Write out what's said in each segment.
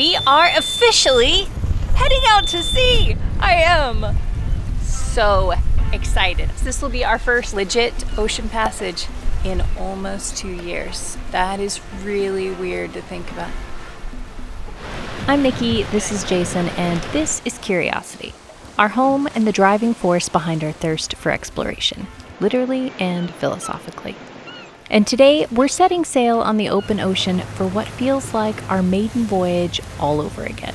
We are officially heading out to sea. I am so excited. This will be our first legit ocean passage in almost 2 years. That is really weird to think about. I'm Nikki, this is Jason, and this is Curiosity, our home and the driving force behind our thirst for exploration, literally and philosophically. And today, we're setting sail on the open ocean for what feels like our maiden voyage all over again.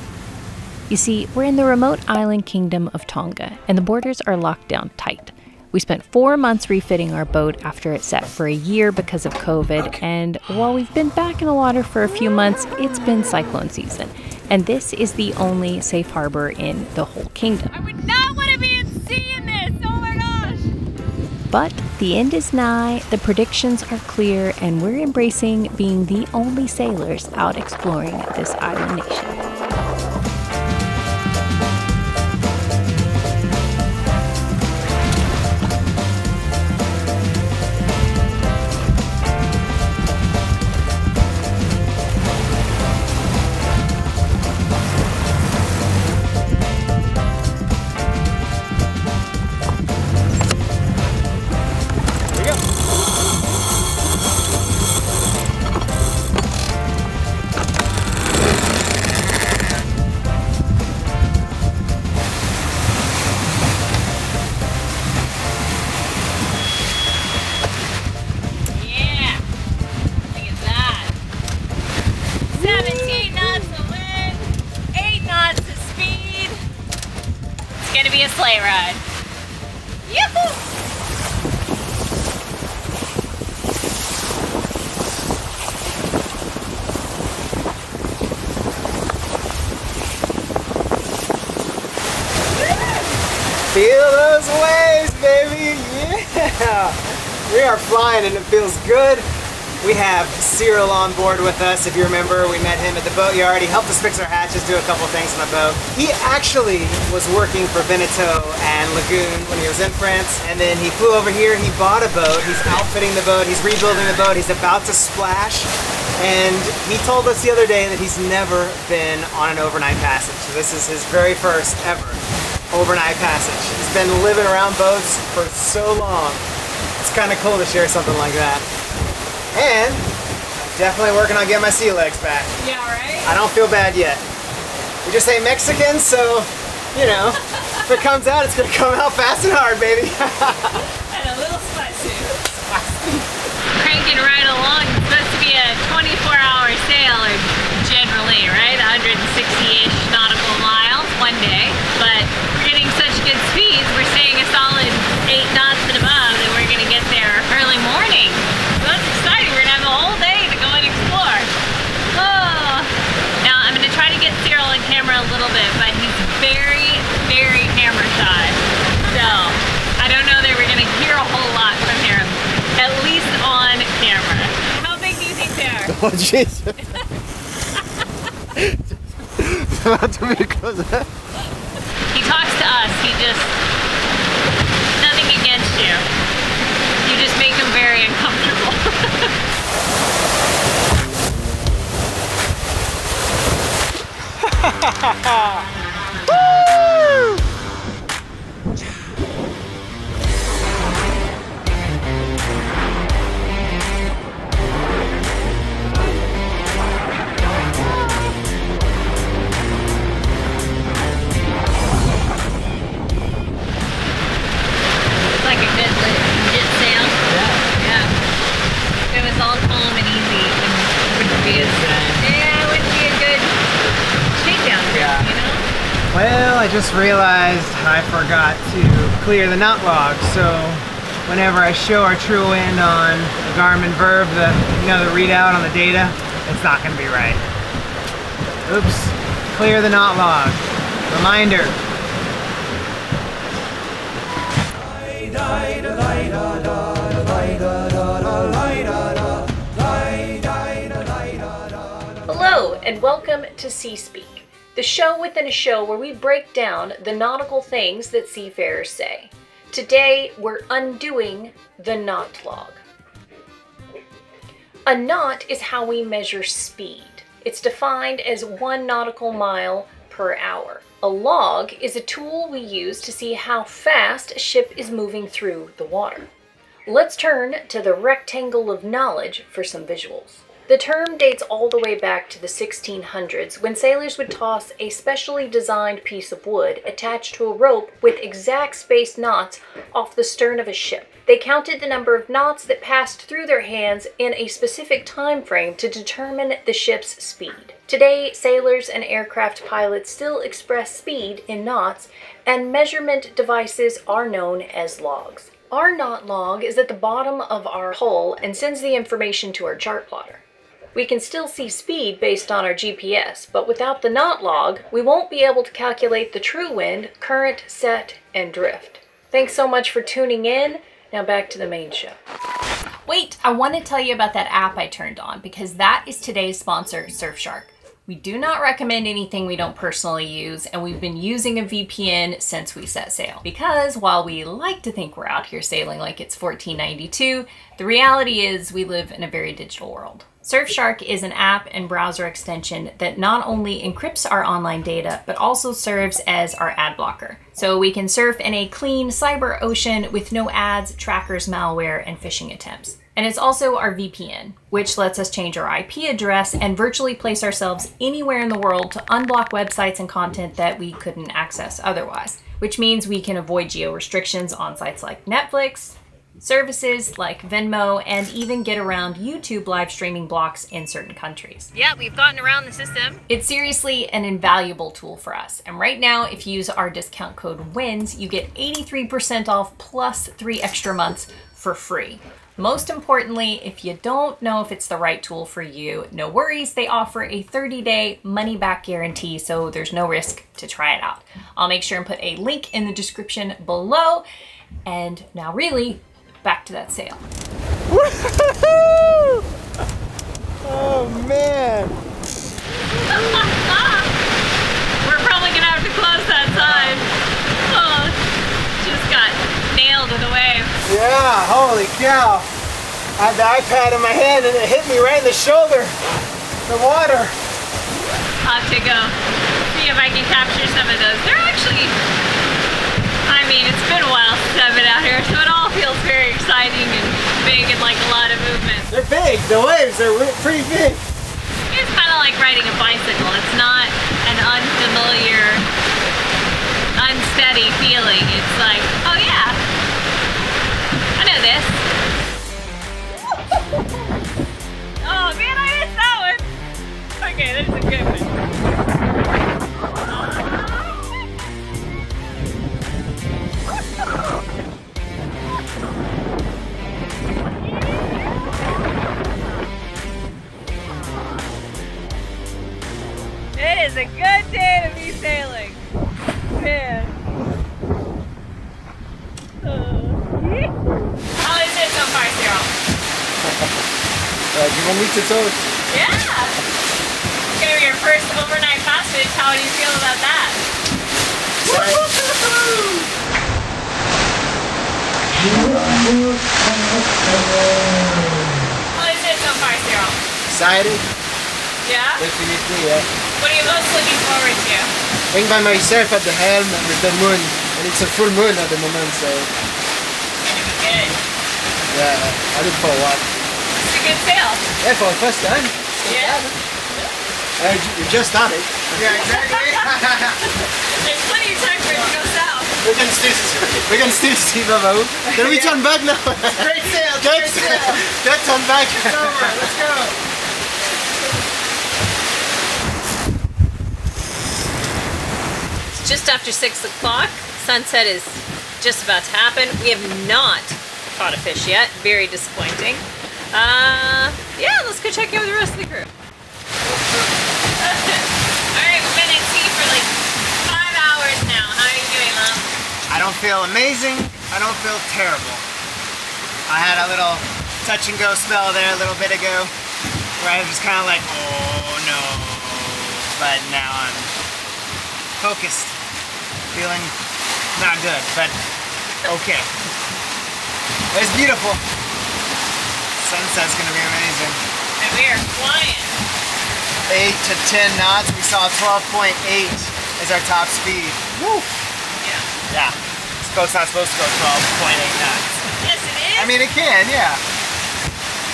You see, we're in the remote island kingdom of Tonga, and the borders are locked down tight. We spent 4 months refitting our boat after it sat for a year because of COVID, and while we've been back in the water for a few months, it's been cyclone season, and this is the only safe harbor in the whole kingdom. I would not want to be at sea in this! Oh my gosh! But the end is nigh, the predictions are clear, and we're embracing being the only sailors out exploring this island nation. Feel those waves, baby, yeah! We are flying and it feels good. We have Cyril on board with us. If you remember, we met him at the boatyard. He helped us fix our hatches, do a couple things on the boat. He actually was working for Beneteau and Lagoon when he was in France, and then he flew over here, he bought a boat, he's outfitting the boat, he's rebuilding the boat, he's about to splash. And he told us the other day that he's never been on an overnight passage. So this is his very first ever overnight passage. He's been living around boats for so long. It's kind of cool to share something like that. And definitely working on getting my sea legs back. Yeah, right? I don't feel bad yet. We just ain't Mexican, so, you know, if it comes out, it's going to come out fast and hard, baby. And a little spicy. Cranking right along. It's supposed to be a 24-hour sail, or generally, right? 160-ish nautical miles one day, but such good speeds, we're seeing a solid 8 knots and above, and we're gonna get there early morning. So that's exciting, we're gonna have a whole day to go and explore. Oh. Now I'm gonna try to get Cyril on camera a little bit, but he's very, very camera shy. So I don't know that we're gonna hear a whole lot from him, at least on camera. How big do you think they are? Oh jeez. About to be closer. He talks to us, he just, nothing against you. You just make him very uncomfortable. Woo! Well, I just realized I forgot to clear the knot log, so whenever I show our true wind on the Garmin Verve, the readout on the data, it's not going to be right. Oops, clear the knot log. Reminder. Hello and welcome to Sea Speak, the show within a show where we break down the nautical things that seafarers say. Today, we're undoing the knot log. A knot is how we measure speed. It's defined as 1 nautical mile per hour. A log is a tool we use to see how fast a ship is moving through the water. Let's turn to the rectangle of knowledge for some visuals. The term dates all the way back to the 1600s, when sailors would toss a specially designed piece of wood attached to a rope with exact spaced knots off the stern of a ship. They counted the number of knots that passed through their hands in a specific time frame to determine the ship's speed. Today, sailors and aircraft pilots still express speed in knots, and measurement devices are known as logs. Our knot log is at the bottom of our hull and sends the information to our chart plotter. We can still see speed based on our GPS, but without the knot log, we won't be able to calculate the true wind, current, set, and drift. Thanks so much for tuning in. Now back to the main show. Wait, I want to tell you about that app I turned on, because that is today's sponsor, Surfshark. We do not recommend anything we don't personally use, and we've been using a VPN since we set sail. Because while we like to think we're out here sailing like it's 1492, the reality is we live in a very digital world. Surfshark is an app and browser extension that not only encrypts our online data, but also serves as our ad blocker. So we can surf in a clean cyber ocean with no ads, trackers, malware, and phishing attempts. And it's also our VPN, which lets us change our IP address and virtually place ourselves anywhere in the world to unblock websites and content that we couldn't access otherwise, which means we can avoid geo restrictions on sites like Netflix, services like Venmo, and even get around YouTube live streaming blocks in certain countries. Yeah, we've gotten around the system. It's seriously an invaluable tool for us. And right now, if you use our discount code WINS, you get 83% off plus 3 extra months for free. Most importantly, if you don't know if it's the right tool for you, no worries, they offer a 30-day money-back guarantee, so there's no risk to try it out. I'll make sure and put a link in the description below. And now really, back to that sail. Woo-hoo-hoo! Oh man! We're probably gonna have to close that side. Oh, just got nailed in the wave. Yeah, holy cow! I had the iPad in my hand and it hit me right in the shoulder. The water. I'll have to go see if I can capture some of those. They're actually, I mean, it's been a while since I've been out here, so it all feels very exciting and big and like a lot of movement. They're big, the waves are pretty big. It's kind of like riding a bicycle. It's not an unfamiliar, unsteady feeling. It's like, oh yeah, I know this. Oh man, I missed that one. Okay, that's a good one. It is a good day to be sailing. Man. How is it so far, Cyril? Do you want me to toast? Yeah! It's going to be your first overnight passage. How do you feel about that? How is it so far, Cyril? Excited? Yeah? Definitely, yeah. What are you most looking forward to? Being by myself at the helm and with the moon. And it's a full moon at the moment, so... It's gonna be good. Yeah, I look for a while. It's a good sail. Yeah, for the first time. Yeah. You just started. Yeah, exactly. There's plenty of time for it to go south. We can still see Vava'u. Can we turn back now? Great sail, great sail. Don't turn back. It's over, let's go. Just after 6 o'clock, sunset is just about to happen. We have not caught a fish yet, very disappointing. Yeah, let's go check in with the rest of the crew. All right, we've been at sea for like 5 hours now. How are you doing, Mom? I don't feel amazing, I don't feel terrible. I had a little touch and go spell there a little bit ago, where I was just kind of like, oh no, but now I'm focused. Feeling not good, but okay. It's beautiful. Sunset's gonna be amazing. And we are flying. 8 to 10 knots. We saw 12.8 is our top speed. Woo! Yeah. This boat's not supposed to go 12.8 knots. Yes, it is. I mean, it can, yeah.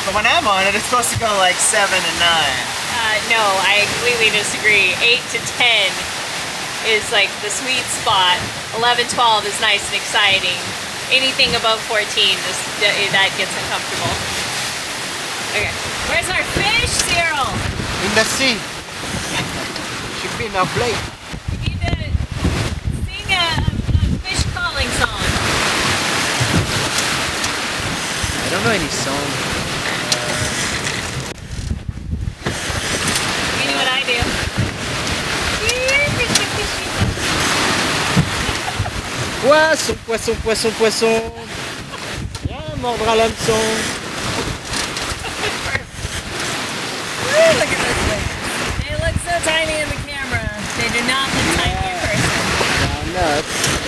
But when I'm on it, it's supposed to go like 7 and 9. No, I completely disagree. 8 to 10 is like the sweet spot. 11, 12 is nice and exciting. Anything above 14, that gets uncomfortable. Okay, where's our fish, Cyril? In the sea. Should be in our plate. We need to sing a fish calling song. I don't know any song. Poisson, poisson, poisson, poisson. Viens mordre à l'hameçon. Look at this thing. They look so tiny in the camera. They do not look tiny in person. Nuts.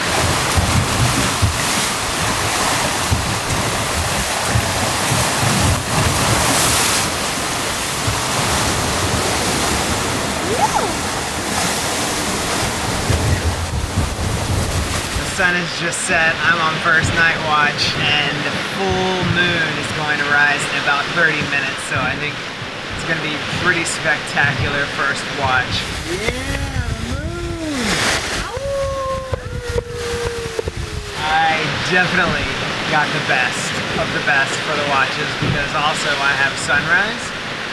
Sun has just set. I'm on first night watch, and the full moon is going to rise in about 30 minutes, so I think it's going to be pretty spectacular first watch. Yeah, moon! I definitely got the best of the best for the watches, because also I have sunrise,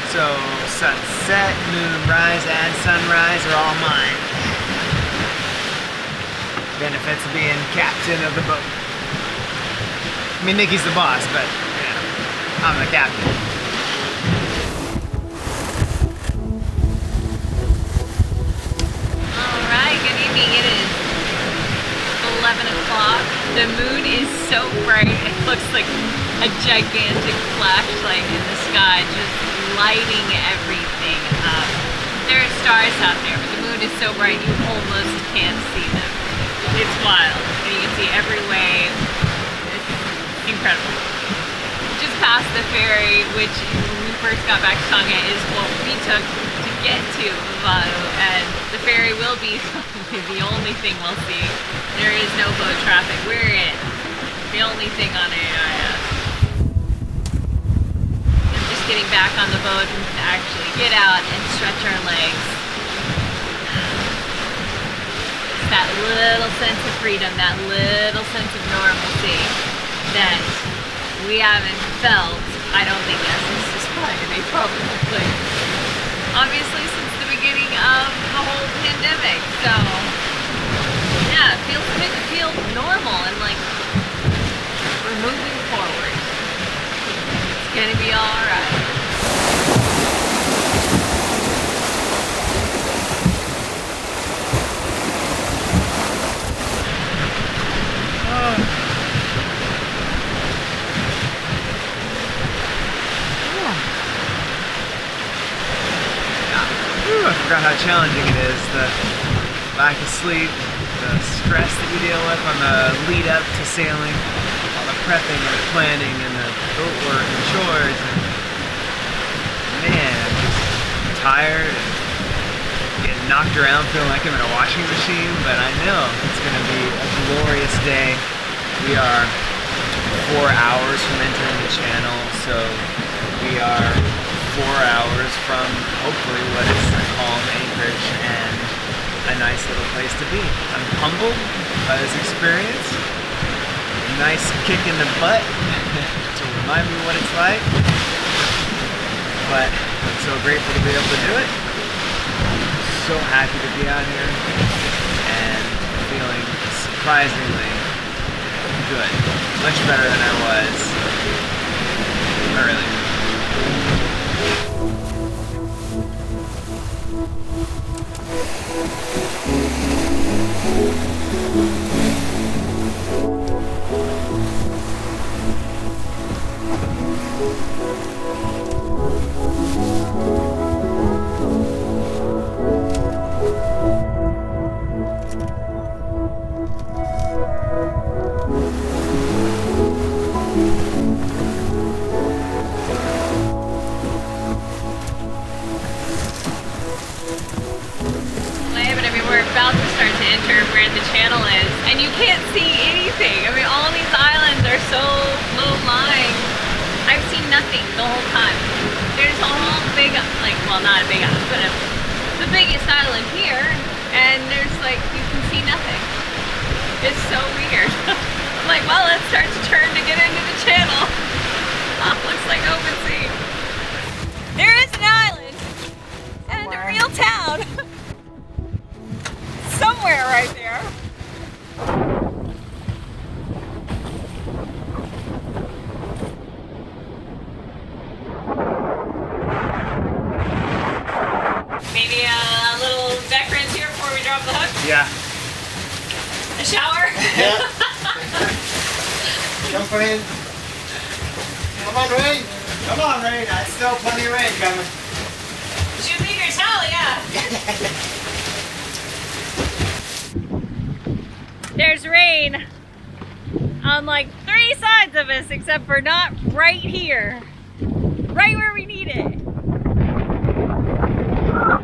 so sunset, moonrise, and sunrise are all mine. Benefits of being captain of the boat. I mean, Nikki's the boss, but yeah, I'm the captain. All right, good evening. It is 11 o'clock. The moon is so bright. It looks like a gigantic flashlight in the sky, just lighting everything up. There are stars out there, but the moon is so bright you almost can't see them. It's wild, and you can see every way. It's incredible. Just past the ferry, which when we first got back to Tonga is what we took to get to Vava'u, and the ferry will be the only thing we'll see. There is no boat traffic. We're in. The only thing on AIS. I'm just getting back on the boat and actually get out and stretch our legs. That little sense of freedom, that little sense of normalcy that we haven't felt, I don't think, yes, this is probably, they probably, obviously, since the beginning of the whole pandemic. So, yeah, it feels normal and like we're moving forward. It's gonna be all right. I forgot how challenging it is, the lack of sleep, the stress that you deal with on the lead up to sailing, all the prepping and the planning and the boat work and chores, and man, I'm just tired and getting knocked around feeling like I'm in a washing machine, but I know it's going to be a glorious day. We are 4 hours from entering the channel, so we are 4 hours from hopefully what is a calm anchorage and a nice little place to be. I'm humbled by this experience. Nice kick in the butt to remind me what it's like. But I'm so grateful to be able to do it. I'm so happy to be out here and feeling surprisingly good. Much better than I was earlier. channel is, and you can't see anything. I mean, all of these islands are so low-lying. I've seen nothing the whole time. There's a whole big, like, well, not a big island, but the biggest island here, and there's, like, you can see nothing. It's so weird. I'm like, well, let's start to turn to get into the channel. Looks like open sea. There is an island and a real town. Somewhere right there. Maybe a little deck rinse here before we drop the hook? Yeah. A shower? Yeah. Jump in. Come on, Rain. Come on, Rain. I still plenty of rain coming. Should be your towel, yeah. There's rain on like 3 sides of us, except for not right here, right where we need it. Well,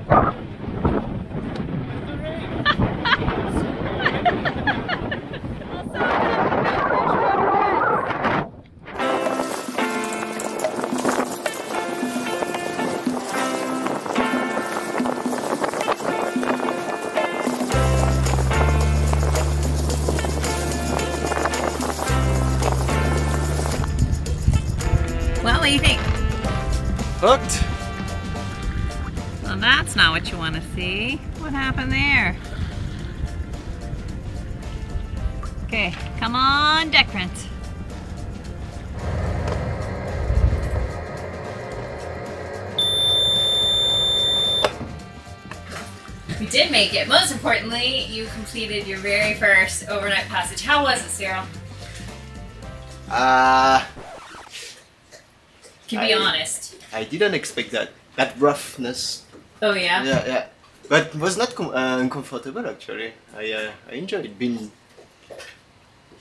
what do you think? Hooked. Well, that's not what you want to see. What happened there? Okay, come on, deck rinse. You did make it. Most importantly, you completed your very first overnight passage. How was it, Cyril? Can be honest. I didn't expect that roughness. Oh yeah. Yeah, yeah. But it was not uncomfortable actually. I enjoyed being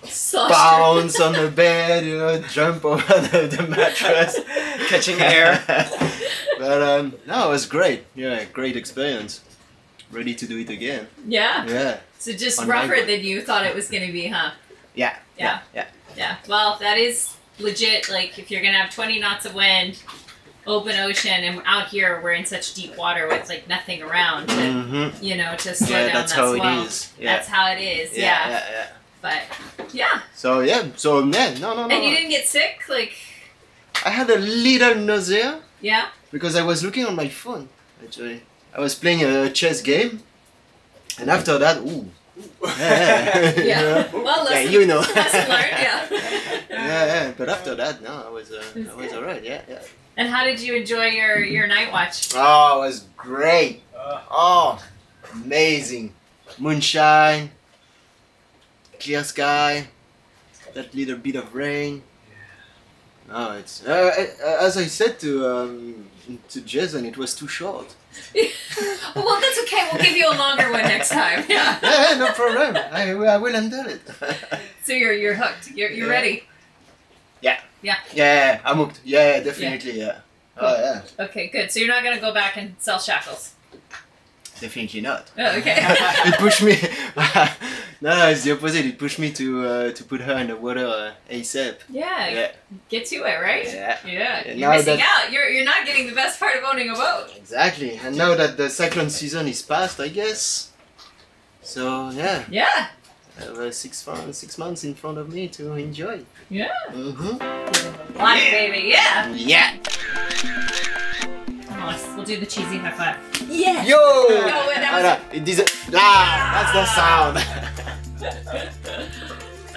bounced on the bed, you know, jump over the mattress, catching air. But no, it was great. Yeah, great experience. Ready to do it again. Yeah. Yeah. So just rougher than you thought it was going to be, huh? Yeah. Yeah. Yeah. Yeah. Well, that is legit, like, if you're gonna have 20 knots of wind, open ocean, and out here we're in such deep water with like nothing around to, you know, to slow down. That's how it is. Yeah. That's how it is. Yeah. Yeah. Yeah. But yeah. So yeah. So yeah. No. And you didn't get sick, like? I had a little nausea. Yeah. Because I was looking on my phone. Actually, I was playing a chess game, and after that, ooh. Yeah. Yeah. Well, lesson, yeah, you know. Lesson learned, yeah. Yeah. But after that, no, I was alright. Yeah, yeah. And how did you enjoy your night watch? Oh, it was great. Oh, amazing. Moonshine, clear sky, that little bit of rain. No, it's as I said to Jason, it was too short. Well, that's okay. We'll give you a longer one next time. Yeah. Yeah, no problem. I will handle it. So you're hooked. You're ready. Yeah. Yeah. Yeah, I'm hooked. Yeah, definitely. Yeah. Cool. Oh yeah. Okay, good. So you're not gonna go back and sell shackles. Definitely not. Oh, okay. It pushed me. No, it's the opposite. It pushed me to put her in the water ASAP. Yeah, yeah. Get to it, right? Yeah. Yeah. You're missing out. You're not getting the best part of owning a boat. Exactly. And now that the cyclone season is past, I guess. So yeah. Yeah. I have 6 months in front of me to enjoy. Yeah. Mm-hmm. Life, yeah. Baby. Yeah. Yeah. We'll do the cheesy high five. Yeah! Yo! No, that's the sound.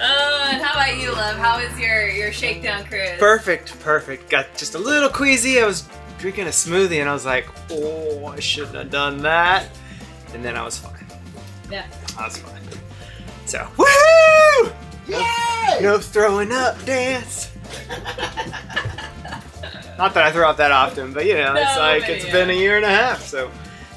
And how about you, love? How was your shakedown cruise? Perfect, perfect. Got just a little queasy. I was drinking a smoothie and I was like, oh, I shouldn't have done that. And then I was fine. Yeah. I was fine. So, woohoo! Yay! No throwing up dance. Not that I throw out that often, but you know, no, it's like it's been a year and a half, so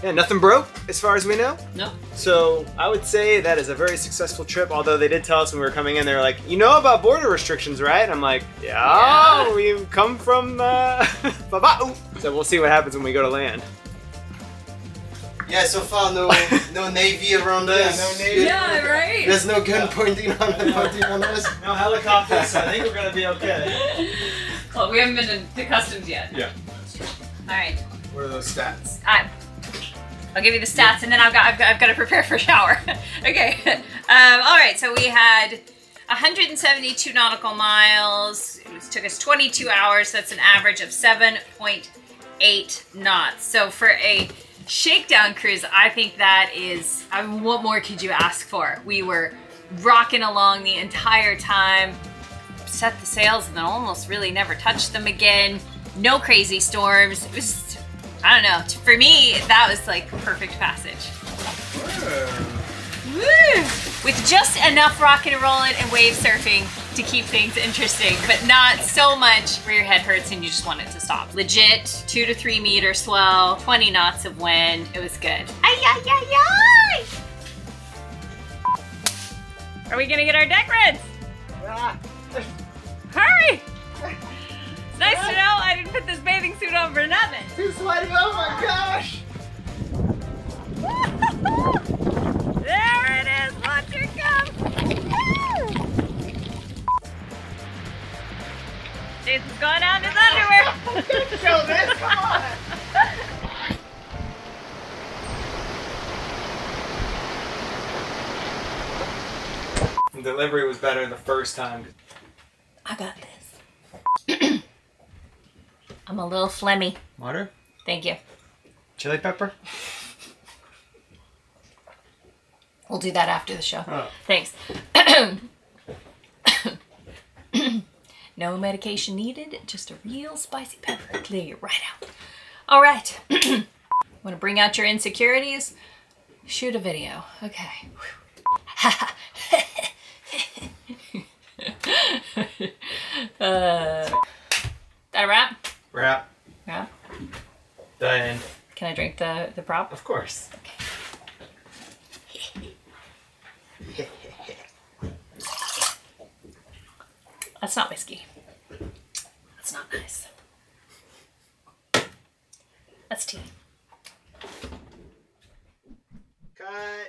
yeah, nothing broke as far as we know. No. So I would say that is a very successful trip, although they did tell us when we were coming in, they were like, you know about border restrictions, right? And I'm like, yeah, we've come from Vava'u. So we'll see what happens when we go to land. Yeah, so far no Navy around us. Yeah, no Navy. Yeah, right? There's no gun pointing on us. No helicopters, so I think we're going to be okay. Well, we haven't been to customs yet. Yeah, that's true. Alright. What are those stats? I'll give you the stats, and then I've got to prepare for a shower. Okay. Alright, so we had 172 nautical miles. It took us 22 hours. That's an average of 7.8 knots. So for a shakedown cruise, I think that is, I mean, what more could you ask for? We were rocking along the entire time, set the sails and then almost really never touched them again. No crazy storms. It was just, I don't know. For me, that was like perfect passage. Woo. Woo. With just enough rocking and rolling and wave surfing to keep things interesting, but not so much where your head hurts and you just want it to stop. Legit 2 to 3 meter swell, 20 knots of wind. It was good. Ay, ay, ay, ay. Are we gonna get our deck reds? Ah. Hurry! It's nice to know I didn't put this bathing suit on for nothing. Too sweaty, oh my gosh! There it is, watch it come! Jason's going down in his underwear! Show this, come on! The delivery was better the first time. I got this. I'm a little phlegmy. Water? Thank you. Chili pepper? We'll do that after the show. Oh. Thanks. No medication needed, just a real spicy pepper. Clear you right out. All right. Want to bring out your insecurities? Shoot a video. Okay. That a wrap? Wrap. Wrap? Done. Can I drink the prop? Of course. Okay. That's not whiskey. That's not nice. That's tea. Cut.